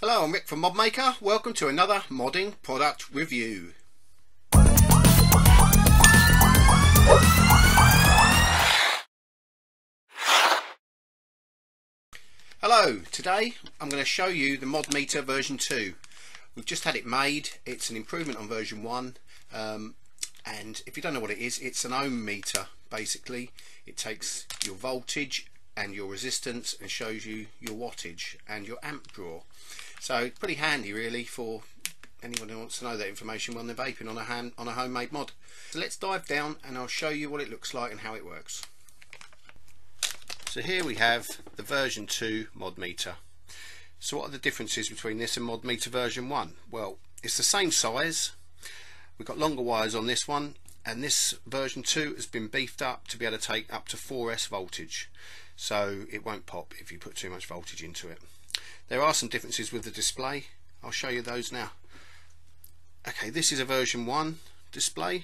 Hello, I'm Rick from ModMaker. Welcome to another modding product review. Hello, today I'm going to show you the ModMeter version 2. We've just had it made. It's an improvement on version 1. And if you don't know what it is, it's an ohm meter. Basically, it takes your voltage and your resistance and shows you your wattage and your amp draw. So pretty handy really for anyone who wants to know that information when they're vaping on a homemade mod. So let's dive down and I'll show you what it looks like and how it works. So here we have the version 2 ModMeter. So what are the differences between this and ModMeter version 1? Well, it's the same size. We've got longer wires on this one, and this version 2 has been beefed up to be able to take up to 4S voltage, so it won't pop if you put too much voltage into it. There are some differences with the display. I'll show you those now. Okay, this is a version 1 display. You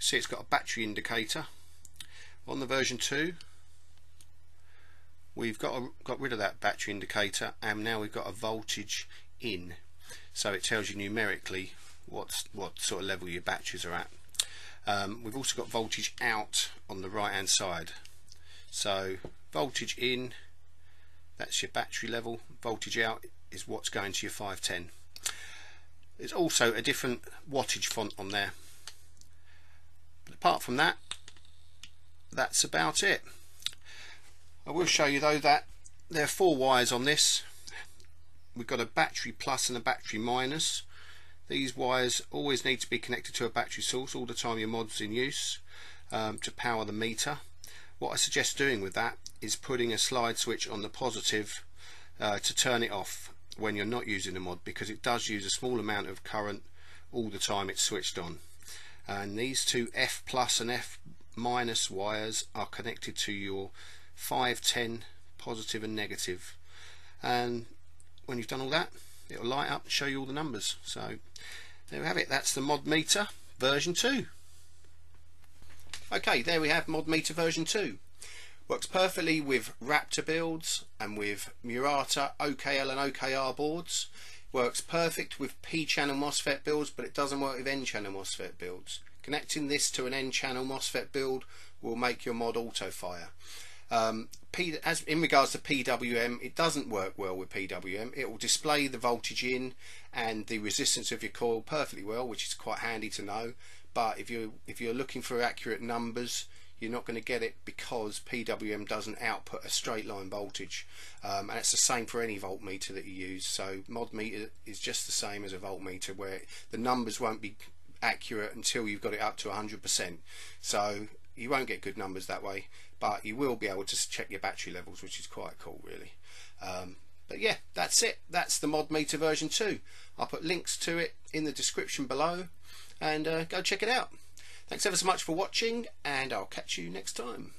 see it's got a battery indicator. On the version 2 we've got rid of that battery indicator, and now we've got a voltage in, so it tells you numerically what sort of level your batteries are at. We've also got voltage out on the right hand side. So voltage in, that's your battery level. Voltage out is what's going to your 510. There's also a different wattage font on there. But apart from that, that's about it. I will show you though that there are 4 wires on this. We've got a battery plus and a battery minus. These wires always need to be connected to a battery source all the time your mod's in use to power the meter. What I suggest doing with that is putting a slide switch on the positive to turn it off when you're not using the mod, because it does use a small amount of current all the time it's switched on. And these two F plus and F minus wires are connected to your 510 positive and negative. And when you've done all that, it'll light up and show you all the numbers. So there we have it. That's the ModMeter version 2. Okay, there we have ModMeter version 2. Works perfectly with Raptor builds and with Murata, OKL and OKR boards. Works perfect with P-channel MOSFET builds, but it doesn't work with N-channel MOSFET builds. Connecting this to an N-channel MOSFET build will make your mod auto-fire. In regards to PWM, it doesn't work well with PWM. It will display the voltage in and the resistance of your coil perfectly well, which is quite handy to know, but if you're looking for accurate numbers, you're not going to get it because PWM doesn't output a straight line voltage, and it's the same for any voltmeter that you use. So ModMeter is just the same as a voltmeter, where the numbers won't be accurate until you've got it up to 100%. So you won't get good numbers that way, but you will be able to check your battery levels, which is quite cool really. But yeah, that's it. That's the ModMeter version 2. I'll put links to it in the description below, and go check it out. Thanks ever so much for watching, and I'll catch you next time.